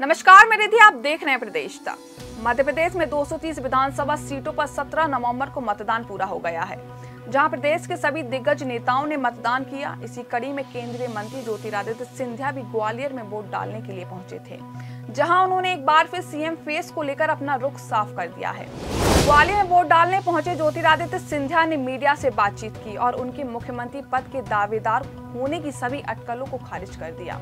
नमस्कार, मैं रिधि, आप देख रहे हैं प्रदेश तक। मध्य प्रदेश में 230 विधानसभा सीटों पर 17 नवंबर को मतदान पूरा हो गया है, जहां प्रदेश के सभी दिग्गज नेताओं ने मतदान किया। इसी कड़ी में केंद्रीय मंत्री ज्योतिरादित्य सिंधिया भी ग्वालियर में वोट डालने के लिए पहुंचे थे, जहां उन्होंने एक बार फिर सीएम फेस को लेकर अपना रुख साफ कर दिया है। ग्वालियर में वोट डालने पहुंचे ज्योतिरादित्य सिंधिया ने मीडिया से बातचीत की और उनके मुख्यमंत्री पद के दावेदार होने की सभी अटकलों को खारिज कर दिया।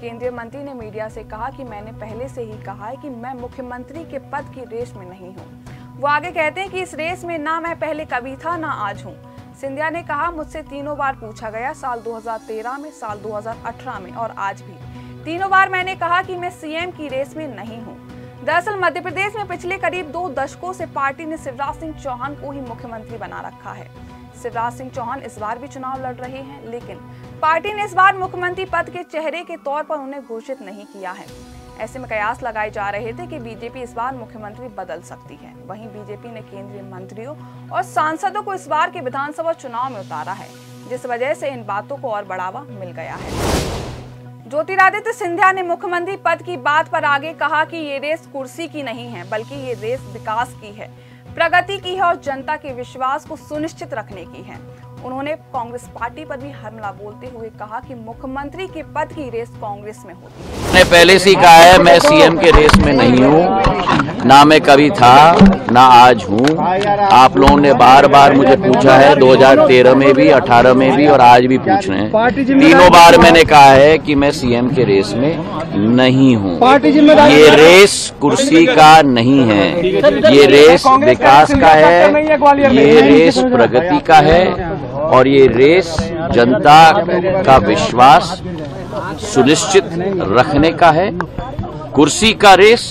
केंद्रीय मंत्री ने मीडिया से कहा कि मैंने पहले से ही कहा है कि मैं मुख्यमंत्री के पद की रेस में नहीं हूँ। वो आगे कहते हैं कि इस रेस में ना मैं पहले कभी था ना आज हूँ। सिंधिया ने कहा, मुझसे तीनों बार पूछा गया, साल 2013 में, साल 2018 में और आज भी। तीनों बार मैंने कहा कि मैं सीएम की रेस में नहीं हूँ। दरअसल मध्य प्रदेश में पिछले करीब 2 दशकों से पार्टी ने शिवराज सिंह चौहान को ही मुख्यमंत्री बना रखा है। शिवराज सिंह चौहान इस बार भी चुनाव लड़ रहे हैं, लेकिन पार्टी ने इस बार मुख्यमंत्री पद के चेहरे के तौर पर उन्हें घोषित नहीं किया है। ऐसे में कयास लगाए जा रहे थे कि बीजेपी इस बार मुख्यमंत्री बदल सकती है। वहीं बीजेपी ने केंद्रीय मंत्रियों और सांसदों को इस बार के विधानसभा चुनाव में उतारा है, जिस वजह से इन बातों को और बढ़ावा मिल गया है। ज्योतिरादित्य सिंधिया ने मुख्यमंत्री पद की बात पर आगे कहा कि ये रेस कुर्सी की नहीं है, बल्कि ये रेस विकास की है, प्रगति की है और जनता के विश्वास को सुनिश्चित रखने की है। उन्होंने कांग्रेस पार्टी पर भी हमला बोलते हुए कहा कि मुख्यमंत्री के पद की रेस कांग्रेस में होती है। मैंने पहले से कहा है, मैं सीएम के रेस में नहीं हूँ, ना मैं कभी था ना आज हूँ। आप लोगों ने बार बार मुझे पूछा है, 2013 में भी, 18 में भी और आज भी पूछ रहे हैं। तीनों बार मैंने कहा है कि मैं सीएम के रेस में नहीं हूँ। ये रेस कुर्सी का नहीं है, ये रेस विकास का है, ये रेस प्रगति का है और ये रेस जनता का विश्वास सुनिश्चित रखने का है। कुर्सी का रेस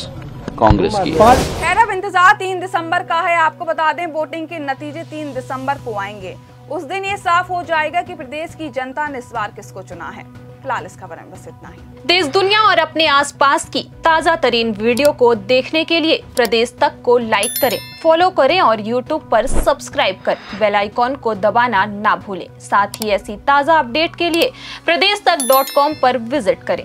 कांग्रेस की है। खैर, अब इंतजार 3 दिसंबर का है। आपको बता दें, वोटिंग के नतीजे 3 दिसंबर को आएंगे। उस दिन ये साफ हो जाएगा कि प्रदेश की जनता ने इस बार किसको चुना है। फिलहाल इस खबर में बस इतना ही। देश, दुनिया और अपने आसपास की ताज़ा तरीन वीडियो को देखने के लिए प्रदेश तक को लाइक करें, फॉलो करें और YouTube पर सब्सक्राइब कर बेल आइकॉन को दबाना ना भूलें। साथ ही ऐसी ताज़ा अपडेट के लिए प्रदेश तक.com पर विजिट करें।